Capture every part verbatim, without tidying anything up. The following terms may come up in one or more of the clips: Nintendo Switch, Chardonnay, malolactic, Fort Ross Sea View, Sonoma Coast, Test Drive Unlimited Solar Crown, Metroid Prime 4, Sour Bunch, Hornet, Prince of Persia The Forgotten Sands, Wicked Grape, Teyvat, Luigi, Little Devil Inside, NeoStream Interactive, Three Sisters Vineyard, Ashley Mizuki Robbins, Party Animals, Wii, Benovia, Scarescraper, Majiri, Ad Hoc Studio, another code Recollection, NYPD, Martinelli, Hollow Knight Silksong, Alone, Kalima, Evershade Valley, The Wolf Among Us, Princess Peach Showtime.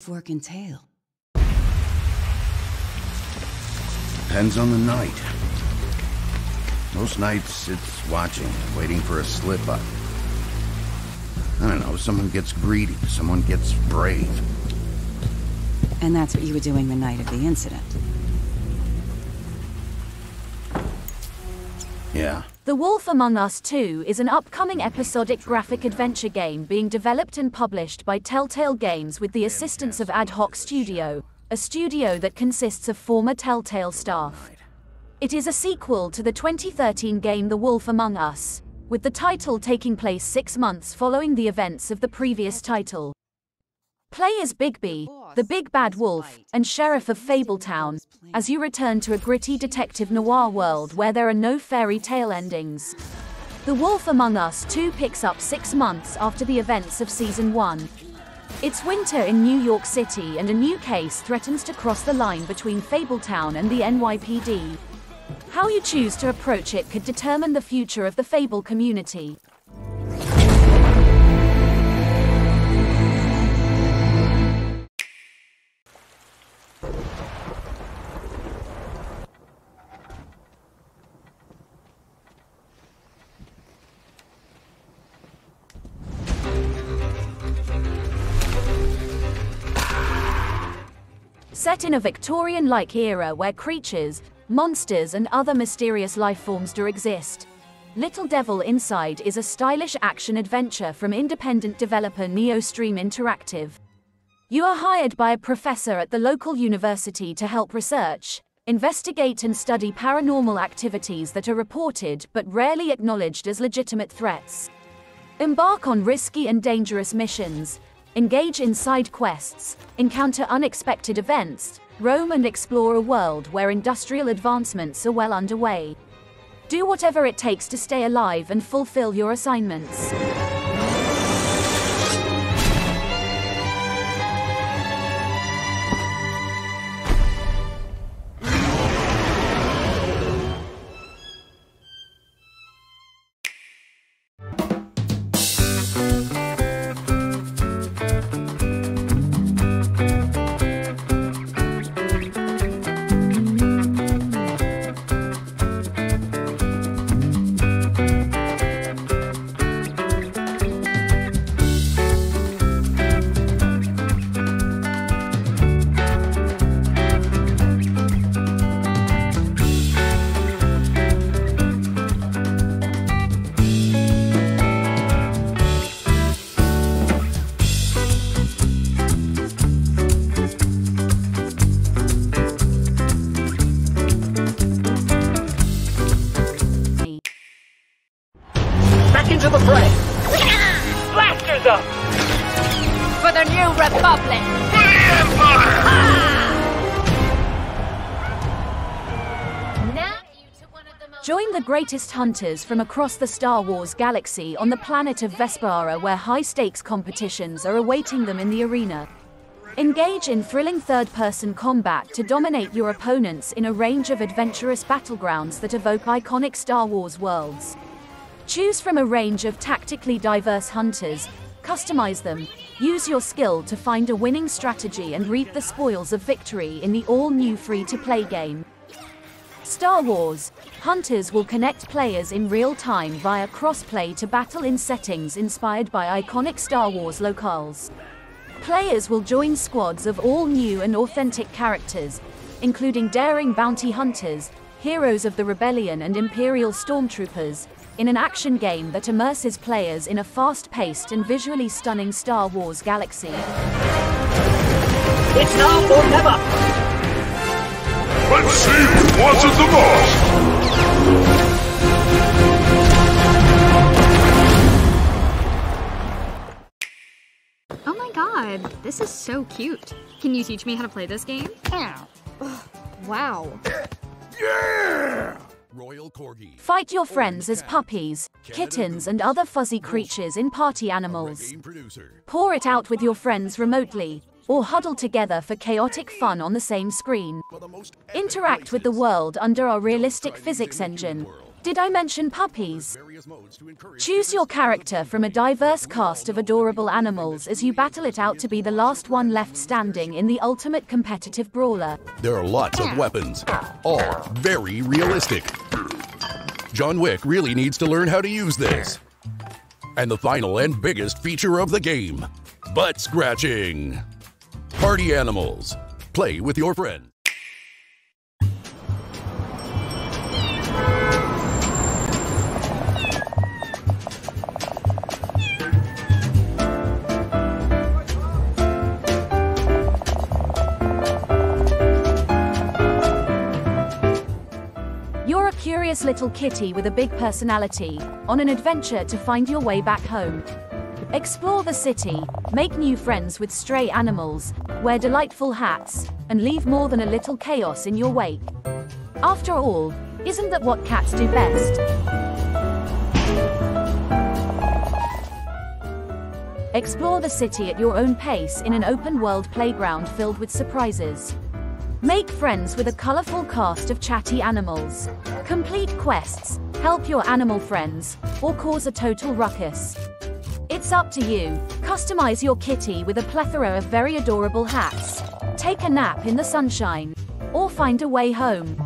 Fork and tail. Depends on the night. Most nights it's watching, waiting for a slip up. I don't know, someone gets greedy, someone gets brave. And that's what you were doing the night of the incident. Yeah. The Wolf Among Us two is an upcoming episodic graphic adventure game being developed and published by Telltale Games with the assistance of Ad Hoc Studio, a studio that consists of former Telltale staff. It is a sequel to the twenty thirteen game The Wolf Among Us, with the title taking place six months following the events of the previous title. Play as Bigby, the big bad wolf, and sheriff of Fabletown, as you return to a gritty detective noir world where there are no fairy tale endings. The Wolf Among Us two picks up six months after the events of Season one. It's winter in New York City and a new case threatens to cross the line between Fabletown and the N Y P D. How you choose to approach it could determine the future of the Fable community. Set in a Victorian-like era where creatures, monsters and other mysterious lifeforms do exist, Little Devil Inside is a stylish action-adventure from independent developer NeoStream Interactive. You are hired by a professor at the local university to help research, investigate and study paranormal activities that are reported but rarely acknowledged as legitimate threats. Embark on risky and dangerous missions, engage in side quests, encounter unexpected events, roam and explore a world where industrial advancements are well underway. Do whatever it takes to stay alive and fulfill your assignments. Greatest hunters from across the Star Wars galaxy on the planet of Vespera, where high-stakes competitions are awaiting them in the arena. Engage in thrilling third-person combat to dominate your opponents in a range of adventurous battlegrounds that evoke iconic Star Wars worlds. Choose from a range of tactically diverse hunters, customize them, use your skill to find a winning strategy and reap the spoils of victory in the all-new free-to-play game. Star Wars Hunters will connect players in real time via cross-play to battle in settings inspired by iconic Star Wars locales. Players will join squads of all new and authentic characters, including daring bounty hunters, heroes of the rebellion and imperial stormtroopers, in an action game that immerses players in a fast-paced and visually stunning Star Wars galaxy. It's now or never! Let's see who wants it the most! Oh my god, this is so cute. Can you teach me how to play this game? Yeah. Ugh, wow. Yeah! Royal Corgi. Fight your friends as puppies, kittens, and other fuzzy creatures in Party Animals. Pour it out with your friends remotely, or huddle together for chaotic fun on the same screen. Interact with the world under our realistic physics engine, Did I mention puppies? Choose your character from a diverse cast of adorable animals as you battle it out to be the last one left standing in the ultimate competitive brawler. There are lots of weapons, all very realistic. John Wick really needs to learn how to use this. And the final and biggest feature of the game, butt scratching. Party Animals. Play with your friends. Curious little kitty with a big personality, on an adventure to find your way back home. Explore the city, make new friends with stray animals, wear delightful hats, and leave more than a little chaos in your wake. After all, isn't that what cats do best? Explore the city at your own pace in an open-world playground filled with surprises. Make friends with a colorful cast of chatty animals. Complete quests, help your animal friends, or cause a total ruckus. It's up to you. Customize your kitty with a plethora of very adorable hats. Take a nap in the sunshine, or find a way home.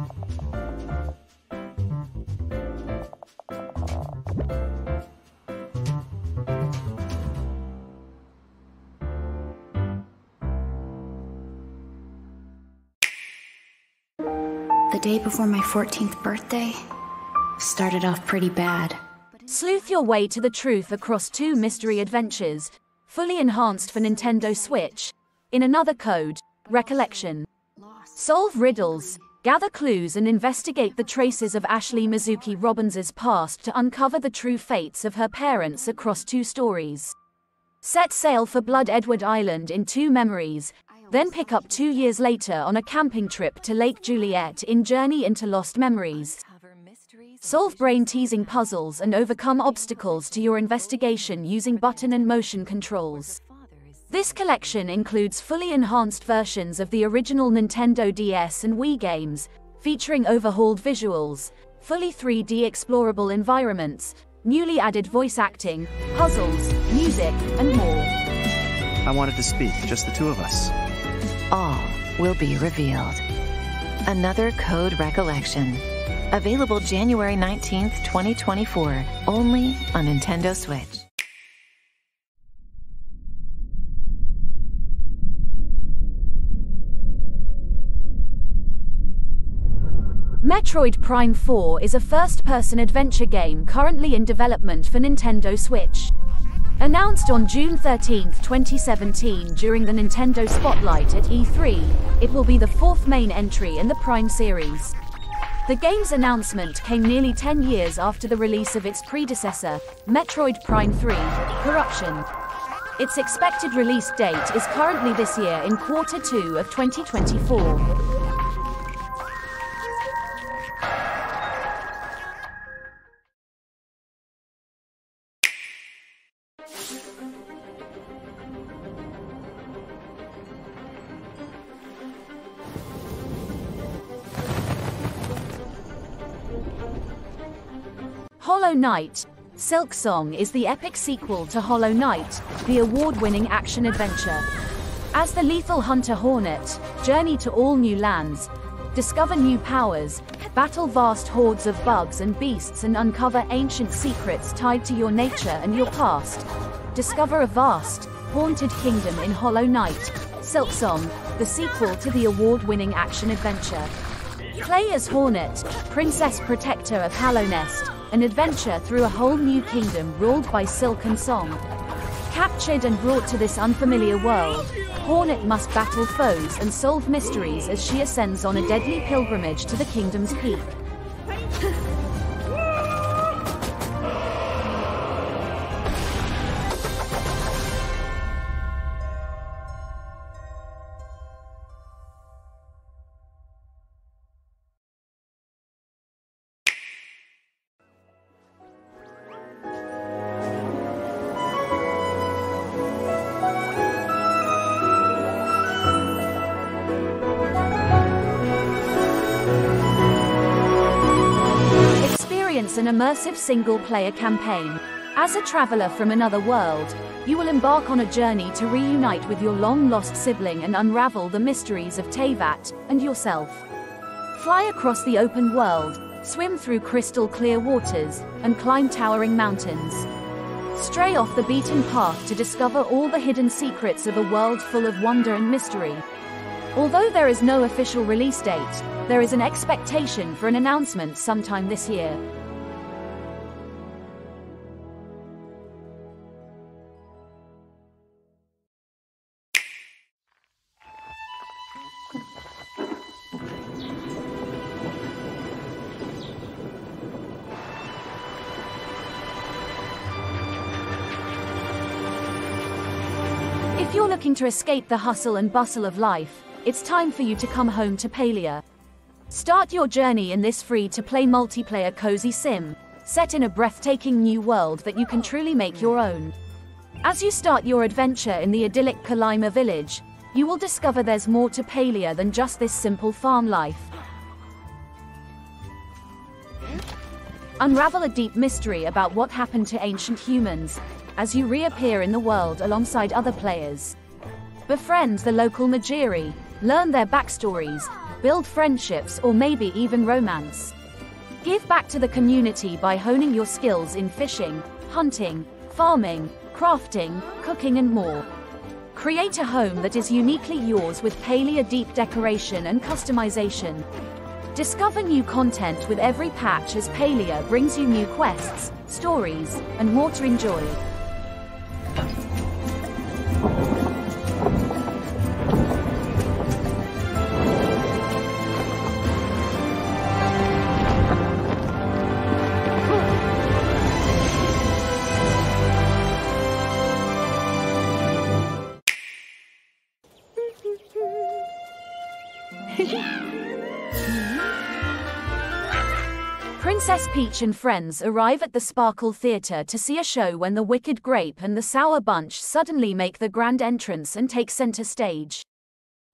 The day before my fourteenth birthday started off pretty bad. Sleuth your way to the truth across two mystery adventures, fully enhanced for Nintendo Switch, in Another Code, Recollection. Solve riddles, gather clues and investigate the traces of Ashley Mizuki Robbins' past to uncover the true fates of her parents across two stories. Set sail for Blood Edward Island in Two Memories, then pick up two years later on a camping trip to Lake Juliet in Journey into Lost Memories. Solve brain-teasing puzzles and overcome obstacles to your investigation using button and motion controls. This collection includes fully enhanced versions of the original Nintendo D S and Wii games, featuring overhauled visuals, fully three D explorable environments, newly added voice acting, puzzles, music, and more. I wanted to speak, just the two of us. All will be revealed. Another Code Recollection. Available January nineteenth, twenty twenty-four, only on Nintendo Switch. Metroid Prime four is a first-person adventure game currently in development for Nintendo Switch. Announced on June thirteenth, twenty seventeen during the Nintendo Spotlight at E three, it will be the fourth main entry in the Prime series. The game's announcement came nearly ten years after the release of its predecessor, Metroid Prime three: Corruption. Its expected release date is currently this year in quarter two of twenty twenty-four. Hollow Knight Silksong is the epic sequel to Hollow Knight, the award-winning action-adventure. As the lethal hunter Hornet, journey to all new lands, discover new powers, battle vast hordes of bugs and beasts and uncover ancient secrets tied to your nature and your past. Discover a vast, haunted kingdom in Hollow Knight Silksong, the sequel to the award-winning action-adventure. Play as Hornet, Princess Protector of Hallownest, an adventure through a whole new kingdom ruled by Silk and Song. Captured and brought to this unfamiliar world, Hornet must battle foes and solve mysteries as she ascends on a deadly pilgrimage to the kingdom's peak. experience an immersive single-player campaign. As a traveler from another world, you will embark on a journey to reunite with your long-lost sibling and unravel the mysteries of Teyvat and yourself. Fly across the open world, swim through crystal-clear waters, and climb towering mountains. Stray off the beaten path to discover all the hidden secrets of a world full of wonder and mystery. Although there is no official release date, there is an expectation for an announcement sometime this year. If you're looking to escape the hustle and bustle of life, it's time for you to come home to Palia. Start your journey in this free-to-play multiplayer cozy sim, set in a breathtaking new world that you can truly make your own. As you start your adventure in the idyllic Kalima village, you will discover there's more to Palia than just this simple farm life. Unravel a deep mystery about what happened to ancient humans, as you reappear in the world alongside other players. Befriend the local Majiri, learn their backstories, build friendships or maybe even romance. Give back to the community by honing your skills in fishing, hunting, farming, crafting, cooking and more. Create a home that is uniquely yours with Palia deep decoration and customization. Discover new content with every patch as Palia brings you new quests, stories, and more to enjoy. Princess Peach and friends arrive at the Sparkle Theatre to see a show when the Wicked Grape and the Sour Bunch suddenly make the grand entrance and take center stage.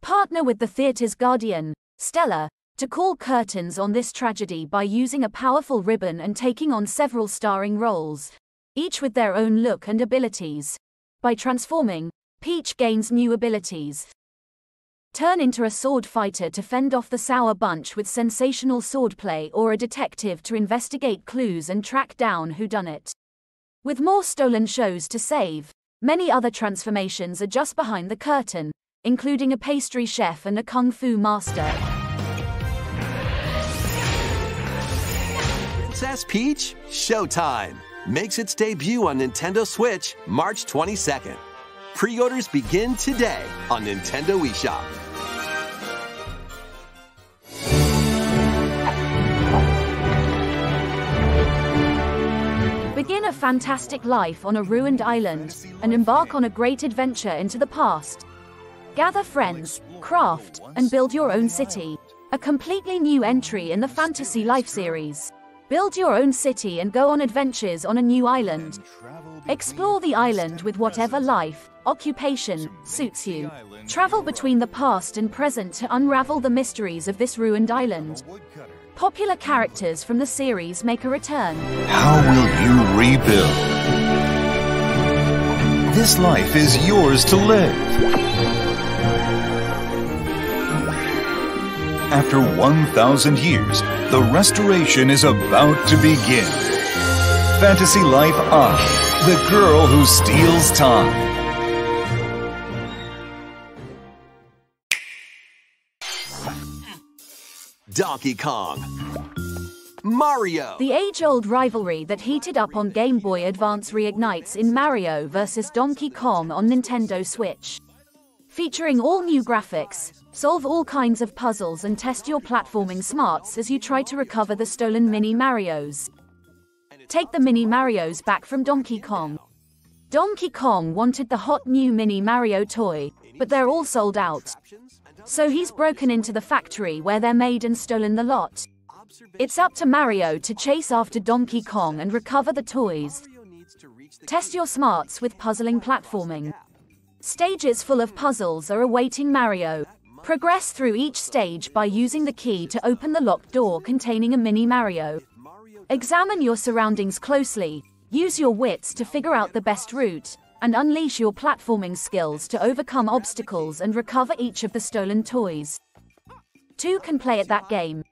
Partner with the theatre's guardian, Stella, to call curtains on this tragedy by using a powerful ribbon and taking on several starring roles, each with their own look and abilities. By transforming, Peach gains new abilities. Turn into a sword fighter to fend off the Sour Bunch with sensational swordplay, or a detective to investigate clues and track down who done it. With more stolen shows to save, many other transformations are just behind the curtain, including a pastry chef and a kung fu master. Princess Peach Showtime makes its debut on Nintendo Switch March twenty-second. Pre-orders begin today on Nintendo eShop. Begin a fantastic life on a ruined island and embark on a great adventure into the past. Gather friends, craft, and build your own city, a completely new entry in the Fantasy Life series. Build your own city and go on adventures on a new island. Explore the island with whatever life, occupation, suits you. Travel between the past and present to unravel the mysteries of this ruined island. Popular characters from the series make a return. How will you rebuild? This life is yours to live. After one thousand years, the restoration is about to begin. Fantasy Life on, the girl who steals time. Donkey Kong. Mario. The age-old rivalry that heated up on Game Boy Advance reignites in Mario versus. Donkey Kong on Nintendo Switch. Featuring all new graphics, solve all kinds of puzzles and test your platforming smarts as you try to recover the stolen Mini Marios. Take the Mini Marios back from Donkey Kong. Donkey Kong wanted the hot new Mini Mario toy, but they're all sold out. So he's broken into the factory where they're made and stolen the lot. It's up to Mario to chase after Donkey Kong and recover the toys. Test your smarts with puzzling platforming. Stages full of puzzles are awaiting Mario. Progress through each stage by using the key to open the locked door containing a Mini Mario. Examine your surroundings closely, use your wits to figure out the best route, and unleash your platforming skills to overcome obstacles and recover each of the stolen toys. Two can play at that game.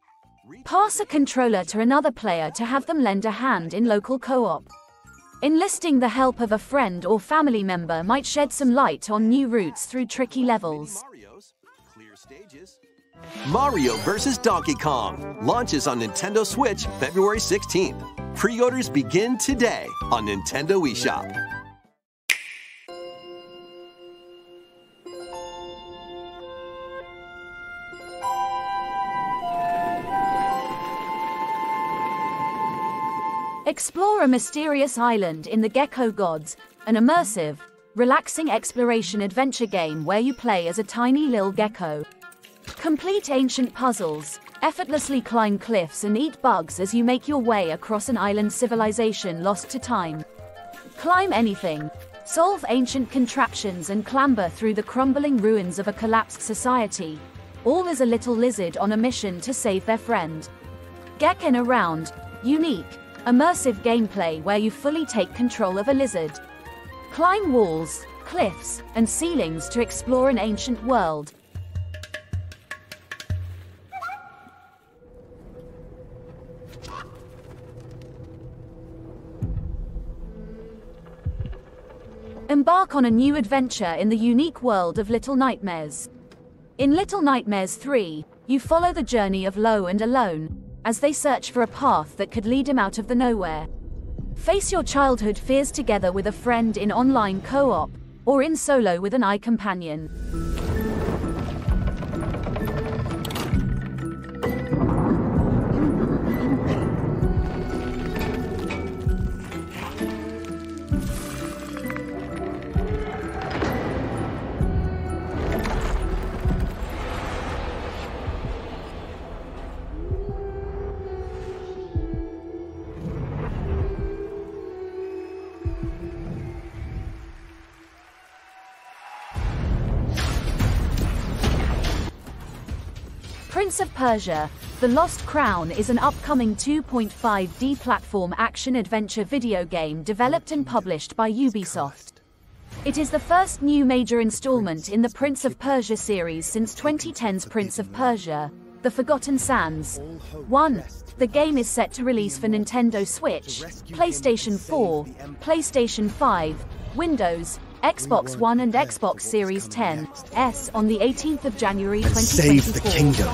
Pass a controller to another player to have them lend a hand in local co-op. Enlisting the help of a friend or family member might shed some light on new routes through tricky levels. Mario versus. Donkey Kong launches on Nintendo Switch February sixteenth. Pre-orders begin today on Nintendo eShop. Explore a mysterious island in the Gecko Gods, an immersive, relaxing exploration adventure game where you play as a tiny little gecko. Complete ancient puzzles, effortlessly climb cliffs and eat bugs as you make your way across an island civilization lost to time. Climb anything, solve ancient contraptions and clamber through the crumbling ruins of a collapsed society, all as a little lizard on a mission to save their friend. Geckin' around, unique, immersive gameplay where you fully take control of a lizard. Climb walls, cliffs, and ceilings to explore an ancient world. Embark on a new adventure in the unique world of Little Nightmares. In Little Nightmares three, you follow the journey of Lo and Alone, as they search for a path that could lead him out of the nowhere. Face your childhood fears together with a friend in online co-op, or in solo with an iCompanion. Prince of Persia: The Lost Crown is an upcoming two point five D platform action-adventure video game developed and published by Ubisoft. It is the first new major installment in the Prince of Persia series since twenty ten's Prince of Persia: The Forgotten Sands. one. The game is set to release for Nintendo Switch, PlayStation four, PlayStation five, Windows, Xbox One and Xbox Series X S on the eighteenth of January twenty twenty-four. Save the kingdom.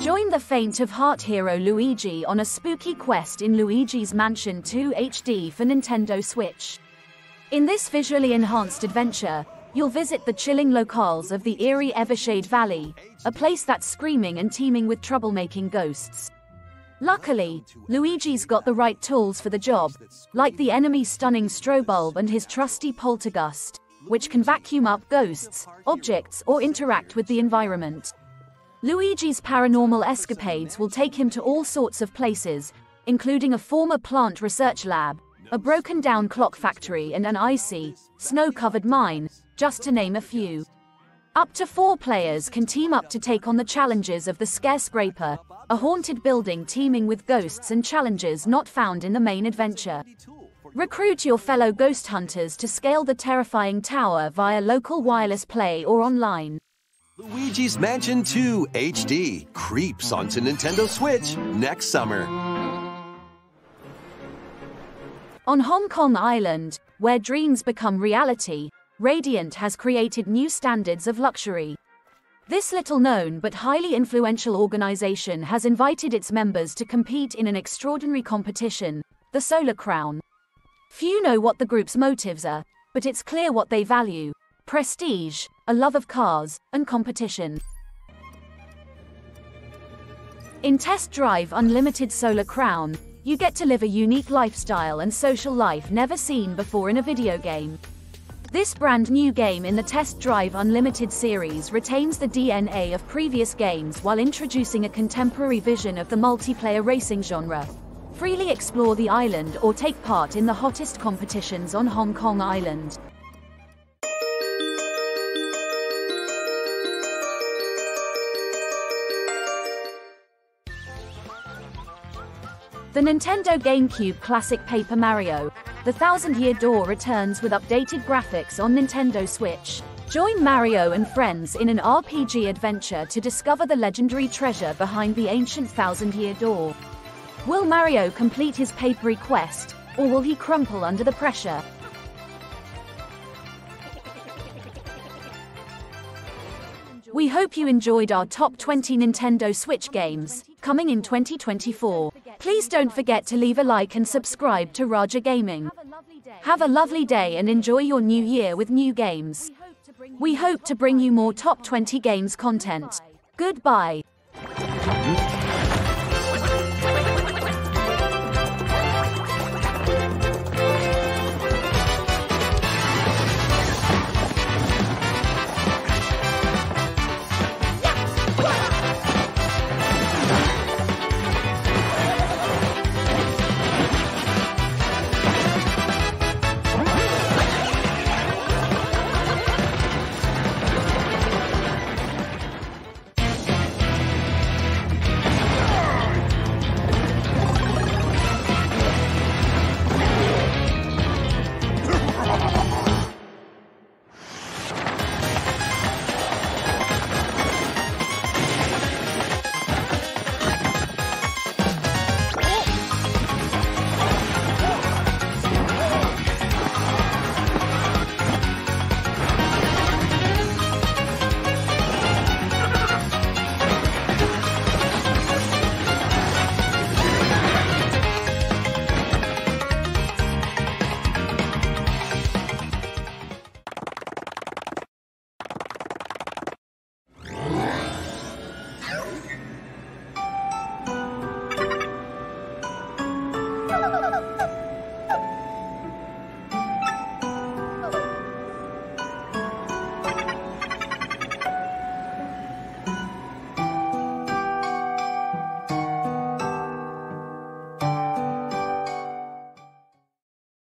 Join the faint of heart hero Luigi on a spooky quest in Luigi's Mansion two H D for Nintendo Switch. In this visually enhanced adventure, you'll visit the chilling locales of the eerie Evershade Valley, a place that's screaming and teeming with troublemaking ghosts. Luckily, Luigi's got the right tools for the job, like the enemy's stunning strobe bulb and his trusty poltergust, which can vacuum up ghosts, objects, or interact with the environment. Luigi's paranormal escapades will take him to all sorts of places, including a former plant research lab, a broken-down clock factory and an icy, snow-covered mine, just to name a few. Up to four players can team up to take on the challenges of the Scarescraper, a haunted building teeming with ghosts and challenges not found in the main adventure. Recruit your fellow ghost hunters to scale the terrifying tower via local wireless play or online. Luigi's Mansion two H D creeps onto Nintendo Switch next summer. On Hong Kong Island, where dreams become reality, Radiant has created new standards of luxury. This little-known but highly influential organization has invited its members to compete in an extraordinary competition, the Solar Crown. Few know what the group's motives are, but it's clear what they value: prestige, a love of cars, and competition. In Test Drive Unlimited Solar Crown, you get to live a unique lifestyle and social life never seen before in a video game. This brand new game in the Test Drive Unlimited series retains the D N A of previous games while introducing a contemporary vision of the multiplayer racing genre. Freely explore the island or take part in the hottest competitions on Hong Kong Island. The Nintendo GameCube classic Paper Mario: The Thousand-Year Door returns with updated graphics on Nintendo Switch. Join Mario and friends in an R P G adventure to discover the legendary treasure behind the ancient Thousand-Year Door. Will Mario complete his papery quest, or will he crumple under the pressure? We hope you enjoyed our top twenty Nintendo Switch games coming in twenty twenty-four. Please don't forget to leave a like and subscribe to Raja Gaming. Have a lovely day and enjoy your new year with new games. We hope to bring you more top twenty games content. Goodbye.